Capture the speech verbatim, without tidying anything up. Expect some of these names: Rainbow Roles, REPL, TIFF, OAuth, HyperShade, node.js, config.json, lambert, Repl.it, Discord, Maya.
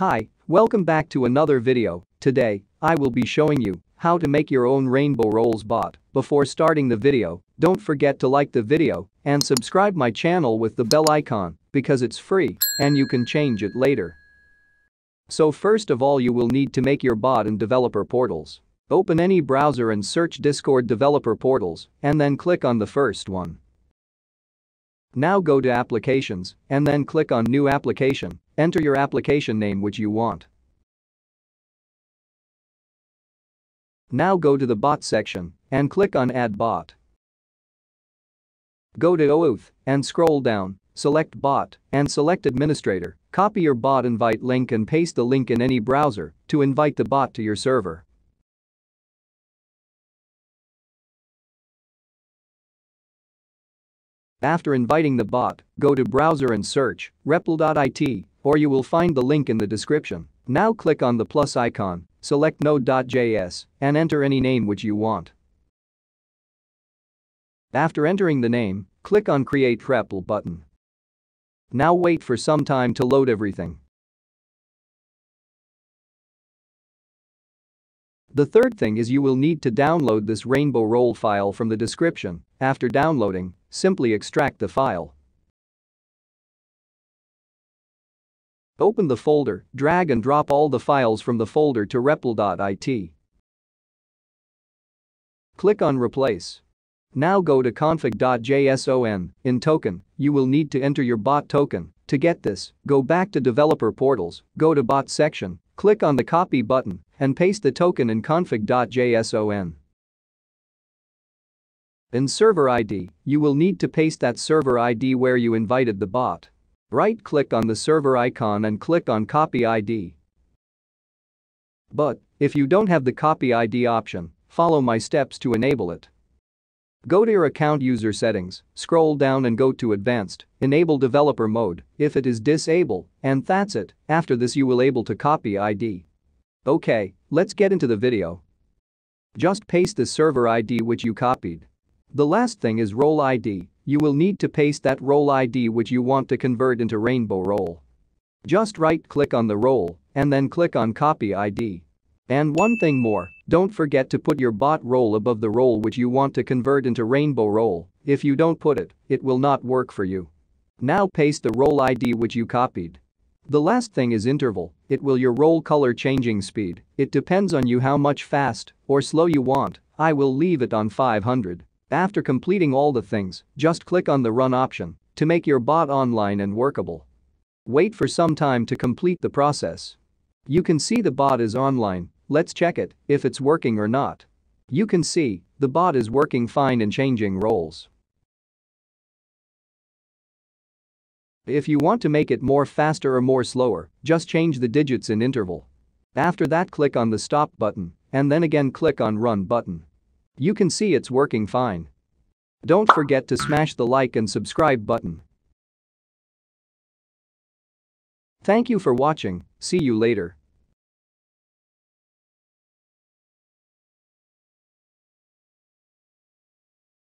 Hi, welcome back to another video. Today, I will be showing you how to make your own Rainbow Roles bot. Before starting the video, don't forget to like the video and subscribe my channel with the bell icon because it's free and you can change it later. So first of all, you will need to make your bot in developer portals. Open any browser and search Discord developer portals and then click on the first one. Now go to Applications and then click on New Application. Enter your application name which you want. Now go to the Bot section and click on Add Bot. Go to OAuth and scroll down, select Bot and select Administrator. Copy your bot invite link and paste the link in any browser to invite the bot to your server. After inviting the bot, go to browser and search R E P L dot I T, or you will find the link in the description. Now click on the plus icon, select node dot J S, and enter any name which you want. After entering the name, click on Create R E P L button. Now wait for some time to load everything. The third thing is you will need to download this Rainbow Role file from the description. After downloading, simply extract the file. Open the folder, drag and drop all the files from the folder to R E P L dot I T. Click on Replace. Now go to config dot J S O N. In token, you will need to enter your bot token. To get this, go back to developer portals, go to bot section, click on the copy button and paste the token in config dot J S O N. In server I D, you will need to paste that server I D where you invited the bot. Right-click on the server icon and click on Copy I D. But if you don't have the Copy I D option, follow my steps to enable it. Go to your account user settings, scroll down and go to Advanced, enable developer mode if it is disabled, and that's it. After this you will able to copy I D. Okay, let's get into the video. Just paste the server I D which you copied. The last thing is role I D. You will need to paste that role I D which you want to convert into Rainbow Role. Just right-click on the role and then click on Copy I D. And one thing more, don't forget to put your bot role above the role which you want to convert into Rainbow Role. If you don't put it, it will not work for you. Now paste the role I D which you copied. The last thing is interval. It will your role color changing speed. It depends on you how much fast or slow you want. I will leave it on five hundred. After completing all the things, just click on the Run option to make your bot online and workable. Wait for some time to complete the process. You can see the bot is online. Let's check it, if it's working or not. You can see, the bot is working fine and changing roles. If you want to make it more faster or more slower, just change the digits in interval. After that click on the Stop button, and then again click on Run button. You can see it's working fine. Don't forget to smash the like and subscribe button. Thank you for watching, see you later.